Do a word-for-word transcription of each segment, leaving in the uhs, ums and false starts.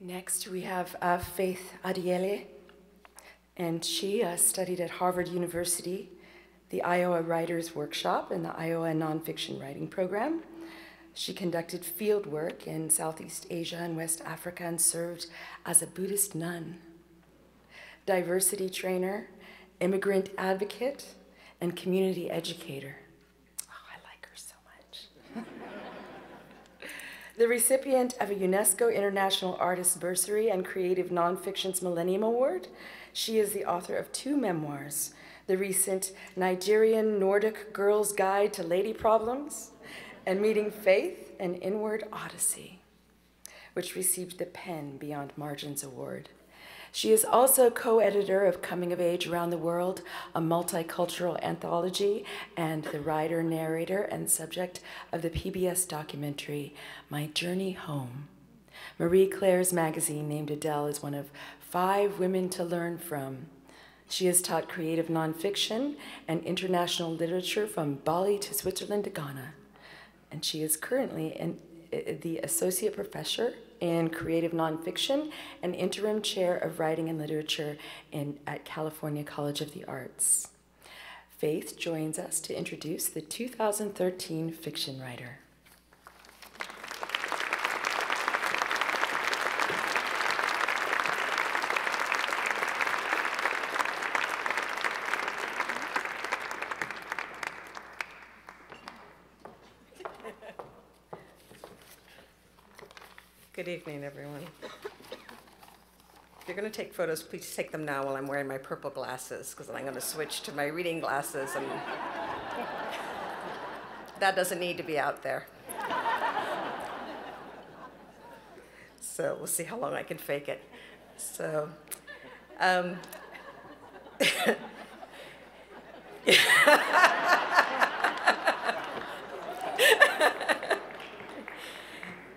Next, we have uh, Faith Adiele, and she uh, studied at Harvard University, the Iowa Writers Workshop, and the Iowa Nonfiction Writing Program. She conducted field work in Southeast Asia and West Africa and served as a Buddhist nun, diversity trainer, immigrant advocate, and community educator. Oh, I like her so much. The recipient of a UNESCO International Artist Bursary and Creative Nonfiction's Millennium Award, she is the author of two memoirs, the recent Nigerian-Nordic Girl's Guide to Lady Problems, and Meeting Faith, an Inward Odyssey, which received the Pen Beyond Margins Award. She is also co-editor of Coming of Age Around the World, a multicultural anthology, and the writer, narrator, and subject of the P B S documentary, My Journey Home. Marie Claire's magazine named Adele as one of five women to learn from. She has taught creative nonfiction and international literature from Bali to Switzerland to Ghana. And she is currently an, uh, the Associate Professor in Creative Nonfiction and Interim Chair of Writing and Literature in, at California College of the Arts. Faith joins us to introduce the two thousand thirteen fiction writer. Good evening, everyone. If you're going to take photos, please take them now while I'm wearing my purple glasses, because then I'm going to switch to my reading glasses, and that doesn't need to be out there. So we'll see how long I can fake it. So, um,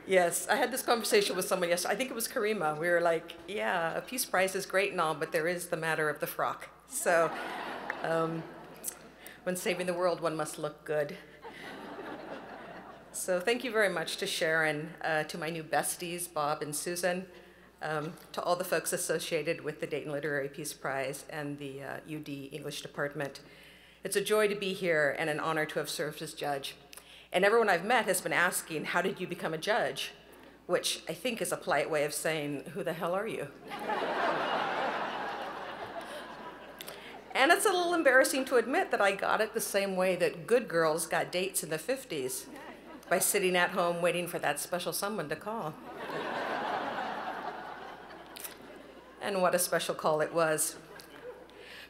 yes, I had this conversation with someone yesterday. I think it was Karima. We were like, yeah, a Peace Prize is great and all, but there is the matter of the frock. So um, when saving the world, one must look good. So thank you very much to Sharon, uh, to my new besties, Bob and Susan, um, to all the folks associated with the Dayton Literary Peace Prize and the uh, U D English Department. It's a joy to be here and an honor to have served as judge. And everyone I've met has been asking, how did you become a judge? Which I think is a polite way of saying, who the hell are you? And it's a little embarrassing to admit that I got it the same way that good girls got dates in the fifties, by sitting at home waiting for that special someone to call. And what a special call it was.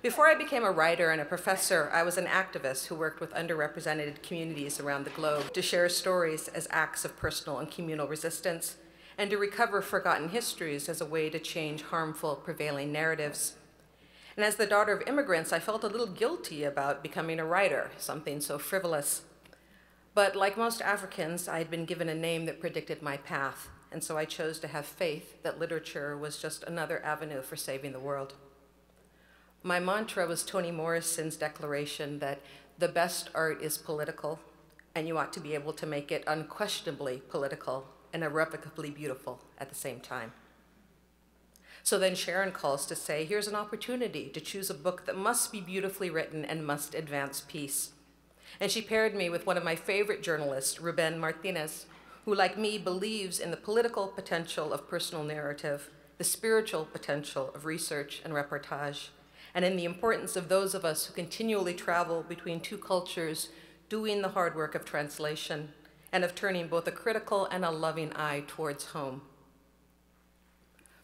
Before I became a writer and a professor, I was an activist who worked with underrepresented communities around the globe to share stories as acts of personal and communal resistance, and to recover forgotten histories as a way to change harmful, prevailing narratives. And as the daughter of immigrants, I felt a little guilty about becoming a writer, something so frivolous. But like most Africans, I had been given a name that predicted my path, and so I chose to have faith that literature was just another avenue for saving the world. My mantra was Toni Morrison's declaration that the best art is political, and you ought to be able to make it unquestionably political and irrevocably beautiful at the same time. So then Sharon calls to say, here's an opportunity to choose a book that must be beautifully written and must advance peace. And she paired me with one of my favorite journalists, Ruben Martinez, who, like me, believes in the political potential of personal narrative, the spiritual potential of research and reportage, and in the importance of those of us who continually travel between two cultures, doing the hard work of translation, and of turning both a critical and a loving eye towards home.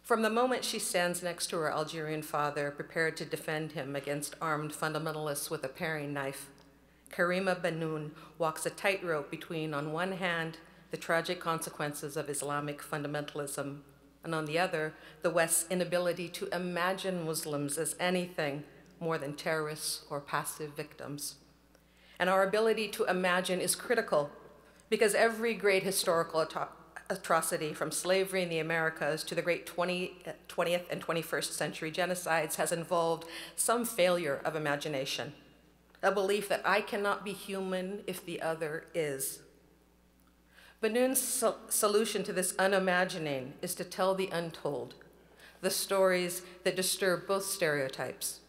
From the moment she stands next to her Algerian father, prepared to defend him against armed fundamentalists with a paring knife, Karima Bennoune walks a tightrope between, on one hand, the tragic consequences of Islamic fundamentalism, and on the other, the West's inability to imagine Muslims as anything more than terrorists or passive victims. And our ability to imagine is critical, because every great historical atrocity, from slavery in the Americas to the great twentieth and twenty-first century genocides, has involved some failure of imagination, a belief that I cannot be human if the other is. Bennoune's sol solution to this unimagining is to tell the untold, the stories that disturb both stereotypes.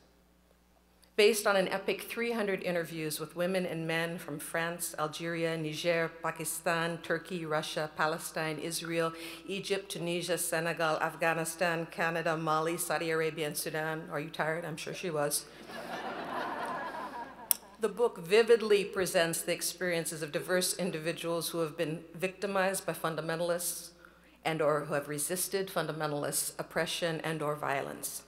Based on an epic three hundred interviews with women and men from France, Algeria, Niger, Pakistan, Turkey, Russia, Palestine, Israel, Egypt, Tunisia, Senegal, Afghanistan, Canada, Mali, Saudi Arabia, and Sudan. Are you tired? I'm sure she was. The book vividly presents the experiences of diverse individuals who have been victimized by fundamentalists and or who have resisted fundamentalist oppression and or violence.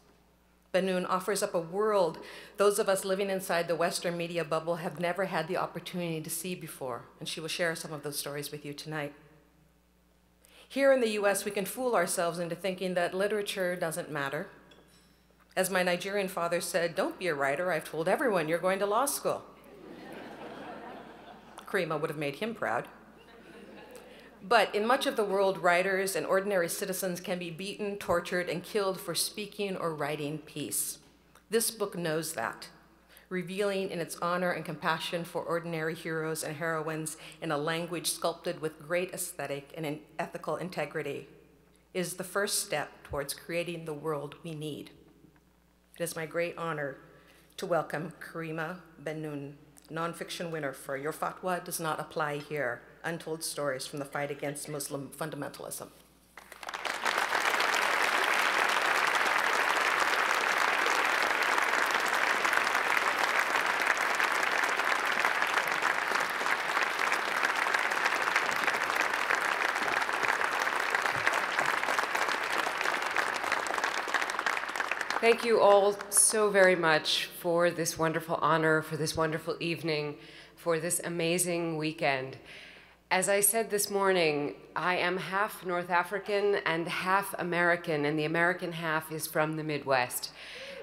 Bennoune offers up a world those of us living inside the Western media bubble have never had the opportunity to see before, and she will share some of those stories with you tonight. Here in the U S, we can fool ourselves into thinking that literature doesn't matter. As my Nigerian father said, don't be a writer, I've told everyone you're going to law school. Karima would have made him proud. But in much of the world, writers and ordinary citizens can be beaten, tortured, and killed for speaking or writing peace. This book knows that, revealing in its honor and compassion for ordinary heroes and heroines in a language sculpted with great aesthetic and an ethical integrity, is the first step towards creating the world we need. It is my great honor to welcome Karima Bennoune, nonfiction winner for Your Fatwa Does Not Apply Here, Untold Stories from the Fight Against Muslim Fundamentalism. Thank you all so very much for this wonderful honor, for this wonderful evening, for this amazing weekend. As I said this morning, I am half North African and half American, and the American half is from the Midwest.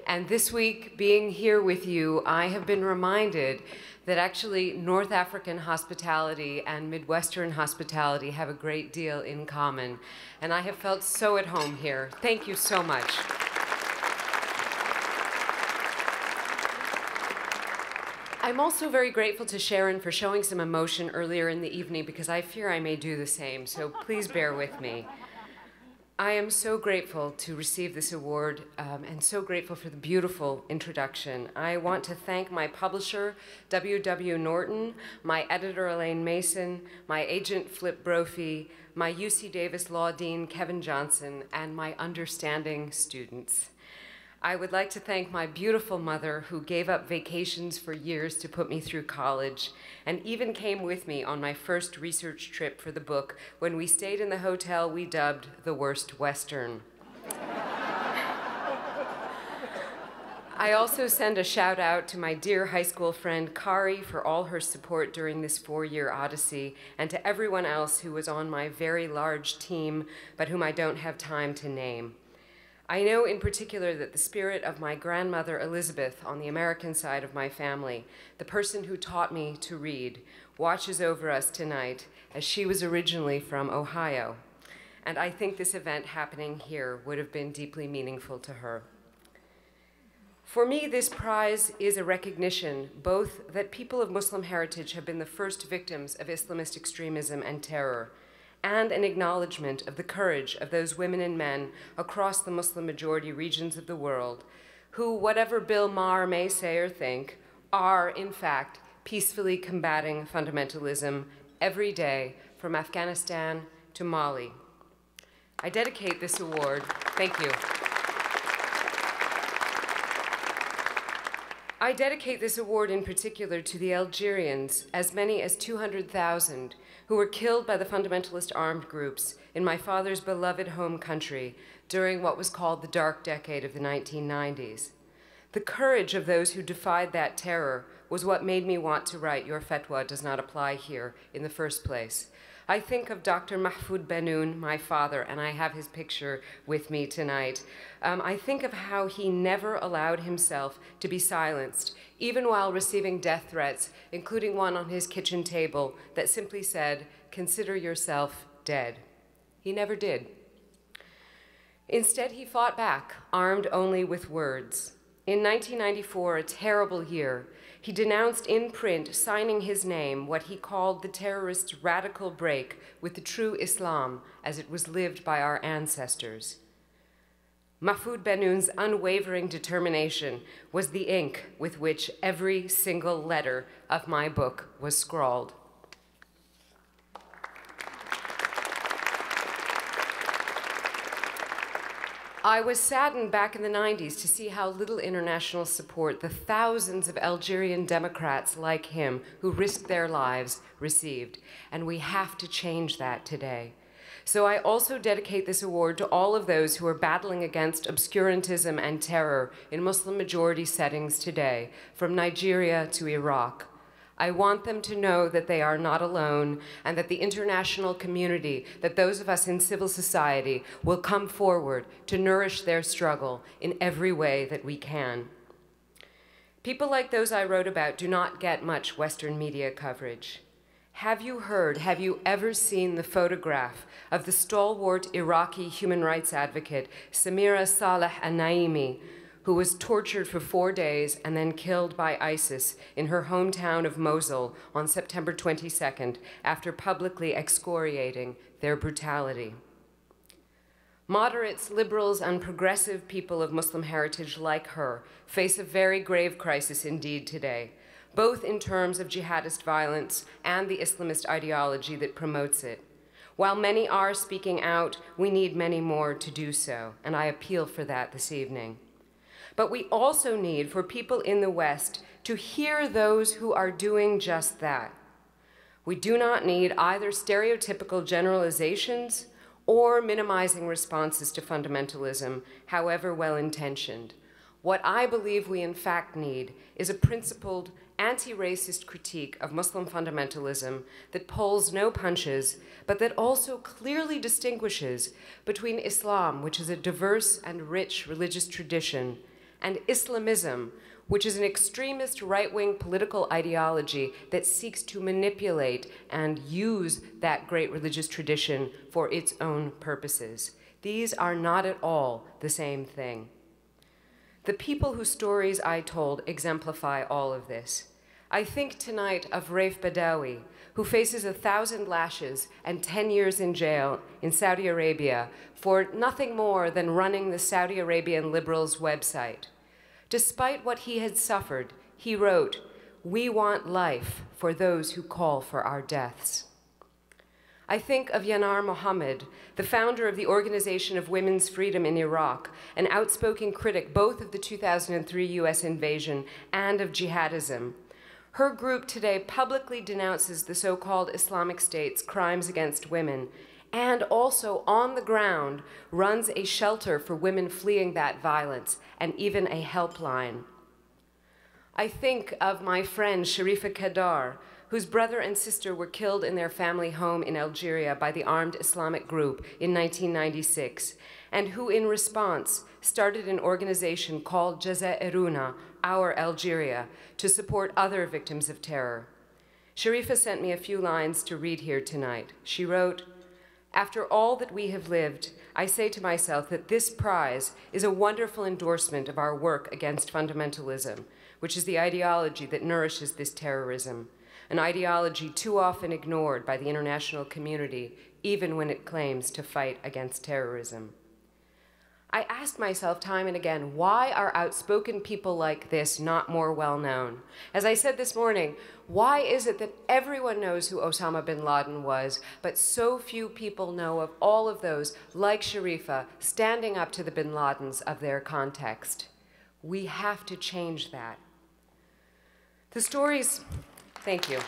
And this week, being here with you, I have been reminded that actually North African hospitality and Midwestern hospitality have a great deal in common. And I have felt so at home here. Thank you so much. I'm also very grateful to Sharon for showing some emotion earlier in the evening because I fear I may do the same, so please bear with me. I am so grateful to receive this award um, and so grateful for the beautiful introduction. I want to thank my publisher, W W Norton, my editor, Elaine Mason, my agent, Flip Brophy, my U C Davis Law Dean, Kevin Johnson, and my understanding students. I would like to thank my beautiful mother who gave up vacations for years to put me through college and even came with me on my first research trip for the book when we stayed in the hotel we dubbed the Worst Western. I also send a shout out to my dear high school friend Kari for all her support during this four-year odyssey and to everyone else who was on my very large team but whom I don't have time to name. I know in particular that the spirit of my grandmother Elizabeth on the American side of my family, the person who taught me to read, watches over us tonight as she was originally from Ohio. And I think this event happening here would have been deeply meaningful to her. For me, this prize is a recognition both that people of Muslim heritage have been the first victims of Islamist extremism and terror, and an acknowledgement of the courage of those women and men across the Muslim majority regions of the world who, whatever Bill Maher may say or think, are in fact peacefully combating fundamentalism every day from Afghanistan to Mali. I dedicate this award, thank you. I dedicate this award in particular to the Algerians, as many as two hundred thousand, who were killed by the fundamentalist armed groups in my father's beloved home country during what was called the Dark Decade of the nineteen nineties. The courage of those who defied that terror was what made me want to write Your Fatwa Does Not Apply Here in the first place. I think of Doctor Mahfoud Bennoune, my father, and I have his picture with me tonight. Um, I think of how he never allowed himself to be silenced, even while receiving death threats, including one on his kitchen table that simply said, "Consider yourself dead." He never did. Instead, he fought back, armed only with words. In nineteen ninety-four, a terrible year, he denounced in print, signing his name, what he called the terrorists' radical break with the true Islam as it was lived by our ancestors. Mahfoud Bennoune's unwavering determination was the ink with which every single letter of my book was scrawled. I was saddened back in the nineties to see how little international support the thousands of Algerian Democrats like him who risked their lives received, and we have to change that today. So I also dedicate this award to all of those who are battling against obscurantism and terror in Muslim-majority settings today, from Nigeria to Iraq. I want them to know that they are not alone, and that the international community, that those of us in civil society, will come forward to nourish their struggle in every way that we can. People like those I wrote about do not get much Western media coverage. Have you heard, have you ever seen the photograph of the stalwart Iraqi human rights advocate Samira Saleh Al-Naimi, who was tortured for four days and then killed by ISIS in her hometown of Mosul on September twenty-second after publicly excoriating their brutality? Moderates, liberals, and progressive people of Muslim heritage like her face a very grave crisis indeed today, both in terms of jihadist violence and the Islamist ideology that promotes it. While many are speaking out, we need many more to do so, and I appeal for that this evening. But we also need for people in the West to hear those who are doing just that. We do not need either stereotypical generalizations or minimizing responses to fundamentalism, however well-intentioned. What I believe we in fact need is a principled, anti-racist critique of Muslim fundamentalism that pulls no punches, but that also clearly distinguishes between Islam, which is a diverse and rich religious tradition, and Islamism, which is an extremist right-wing political ideology that seeks to manipulate and use that great religious tradition for its own purposes. These are not at all the same thing. The people whose stories I told exemplify all of this. I think tonight of Raif Badawi, who faces a thousand lashes and ten years in jail in Saudi Arabia for nothing more than running the Saudi Arabian Liberals website. Despite what he had suffered, he wrote, "We want life for those who call for our deaths." I think of Yanar Mohammed, the founder of the Organization of Women's Freedom in Iraq, an outspoken critic both of the two thousand three U S invasion and of jihadism. Her group today publicly denounces the so-called Islamic State's crimes against women, and also on the ground runs a shelter for women fleeing that violence, and even a helpline. I think of my friend Sharifa Kaddar, whose brother and sister were killed in their family home in Algeria by the armed Islamic group in nineteen ninety-six, and who in response started an organization called Jazairuna, Our Algeria, to support other victims of terror. Sharifa sent me a few lines to read here tonight. She wrote, "After all that we have lived, I say to myself that this prize is a wonderful endorsement of our work against fundamentalism, which is the ideology that nourishes this terrorism. An ideology too often ignored by the international community, even when it claims to fight against terrorism." I asked myself time and again, why are outspoken people like this not more well known? As I said this morning, why is it that everyone knows who Osama bin Laden was, but so few people know of all of those, like Sharifa, standing up to the bin Ladens of their context? We have to change that. The stories... Thank you.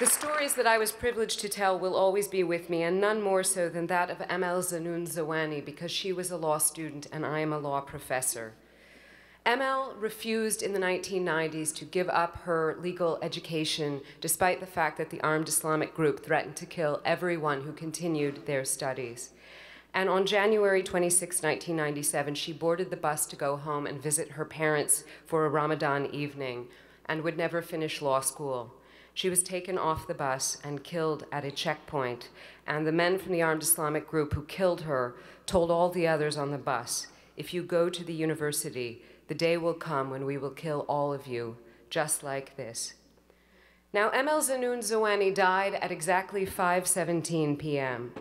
The stories that I was privileged to tell will always be with me, and none more so than that of Amel Zahnoune-Zouani, because she was a law student and I am a law professor. Amel refused in the nineteen nineties to give up her legal education, despite the fact that the armed Islamic group threatened to kill everyone who continued their studies. And on January twenty-sixth, nineteen ninety-seven, she boarded the bus to go home and visit her parents for a Ramadan evening, and would never finish law school. She was taken off the bus and killed at a checkpoint, and the men from the Armed Islamic group who killed her told all the others on the bus, if you go to the university, the day will come when we will kill all of you, just like this. Now, Amel Zahnoune-Zouani died at exactly five seventeen p m,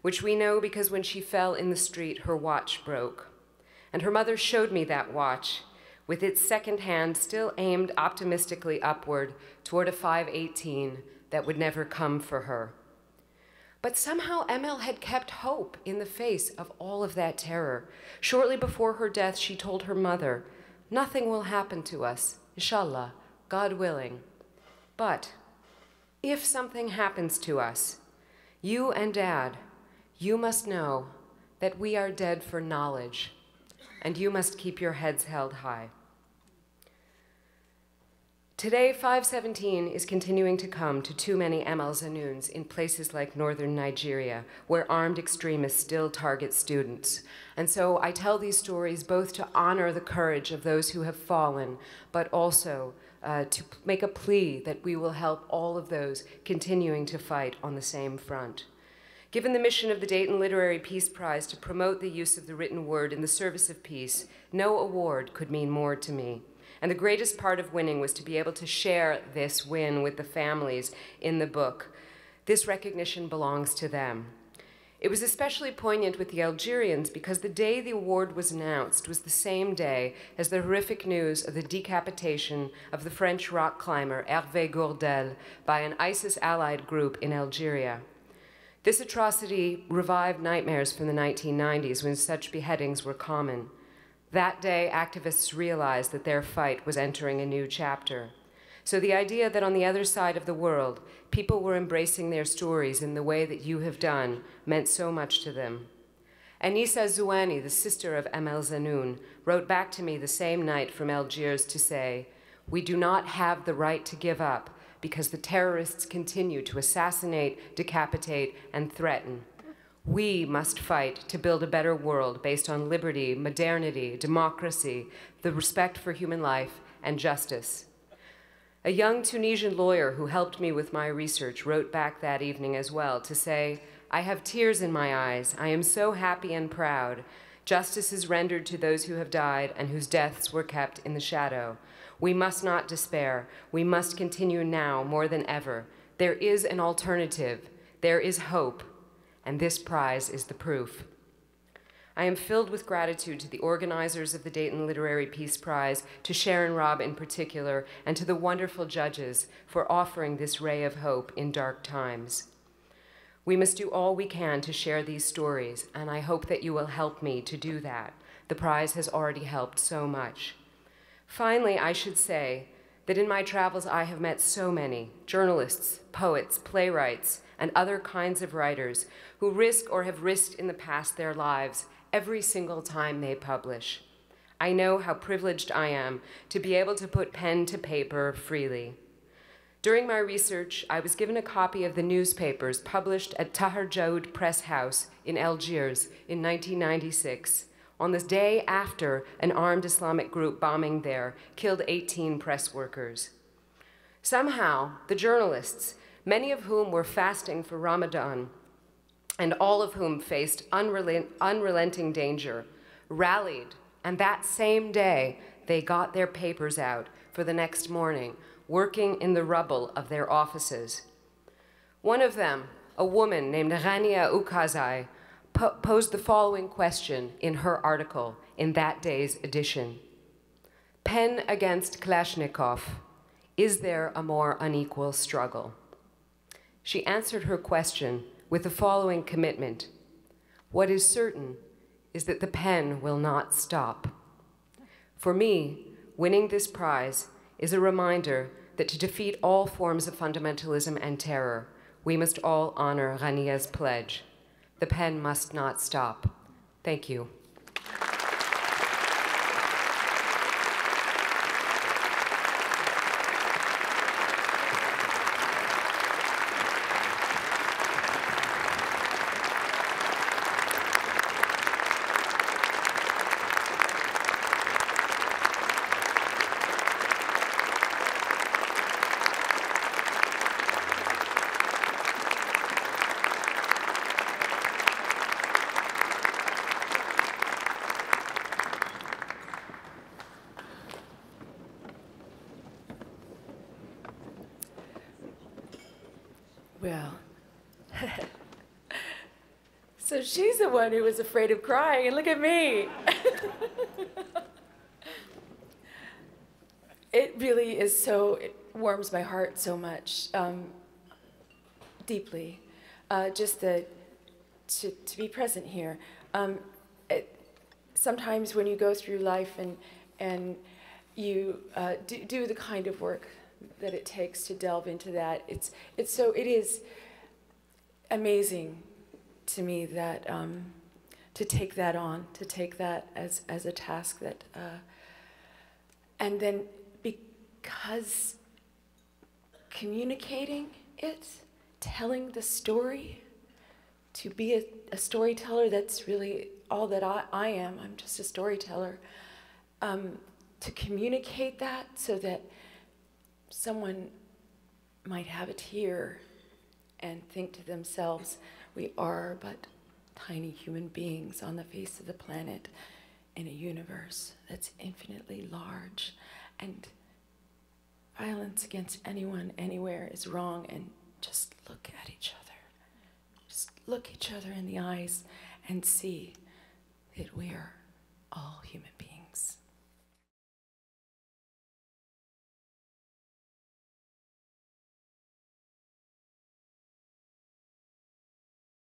which we know because when she fell in the street, her watch broke. And her mother showed me that watch, with its second hand still aimed optimistically upward toward a five eighteen that would never come for her. But somehow Amel had kept hope in the face of all of that terror. Shortly before her death, she told her mother, nothing will happen to us, inshallah, God willing. But if something happens to us, you and Dad, you must know that we are dead for knowledge, and you must keep your heads held high. Today, five seventeen is continuing to come to too many Amel Zahnounes in places like northern Nigeria, where armed extremists still target students. And so I tell these stories both to honor the courage of those who have fallen, but also uh, to make a plea that we will help all of those continuing to fight on the same front. Given the mission of the Dayton Literary Peace Prize to promote the use of the written word in the service of peace, no award could mean more to me. And the greatest part of winning was to be able to share this win with the families in the book. This recognition belongs to them. It was especially poignant with the Algerians because the day the award was announced was the same day as the horrific news of the decapitation of the French rock climber Hervé Gourdel by an ISIS-allied group in Algeria. This atrocity revived nightmares from the nineteen nineties when such beheadings were common. That day, activists realized that their fight was entering a new chapter. So the idea that on the other side of the world, people were embracing their stories in the way that you have done meant so much to them. Anissa Zouani, the sister of Amel Zahnoune, wrote back to me the same night from Algiers to say, we do not have the right to give up, because the terrorists continue to assassinate, decapitate, and threaten. We must fight to build a better world based on liberty, modernity, democracy, the respect for human life, and justice. A young Tunisian lawyer who helped me with my research wrote back that evening as well to say, I have tears in my eyes. I am so happy and proud. Justice is rendered to those who have died and whose deaths were kept in the shadow. We must not despair. We must continue now more than ever. There is an alternative. There is hope. And this prize is the proof. I am filled with gratitude to the organizers of the Dayton Literary Peace Prize, to Sharon Robb in particular, and to the wonderful judges for offering this ray of hope in dark times. We must do all we can to share these stories, and I hope that you will help me to do that. The prize has already helped so much. Finally, I should say that in my travels I have met so many journalists, poets, playwrights, and other kinds of writers who risk or have risked in the past their lives every single time they publish. I know how privileged I am to be able to put pen to paper freely. During my research, I was given a copy of the newspapers published at Tahar Jaoud Press House in Algiers in nineteen ninety-six. On the day after an armed Islamic group bombing there killed eighteen press workers. Somehow, the journalists, many of whom were fasting for Ramadan, and all of whom faced unrelent unrelenting danger, rallied, and that same day, they got their papers out for the next morning, working in the rubble of their offices. One of them, a woman named Rania Ukazai, posed the following question in her article in that day's edition. Pen against Kalashnikov, is there a more unequal struggle? She answered her question with the following commitment. What is certain is that the pen will not stop. For me, winning this prize is a reminder that to defeat all forms of fundamentalism and terror, we must all honor Rania's pledge. The pen must not stop. Thank you. So she's the one who was afraid of crying, and look at me. It really is so, it warms my heart so much, um, deeply, uh, just the, to, to be present here. Um, it, sometimes when you go through life and, and you uh, do, do the kind of work that it takes to delve into that, it's, it's so, it is amazing to me that, um, to take that on, to take that as, as a task that, uh, and then because communicating it, telling the story, to be a, a storyteller, that's really all that I, I am, I'm just a storyteller, um, to communicate that so that someone might have a tear and think to themselves, we are but tiny human beings on the face of the planet in a universe that's infinitely large, and violence against anyone, anywhere is wrong, and just look at each other. Just look each other in the eyes and see that we are all human beings.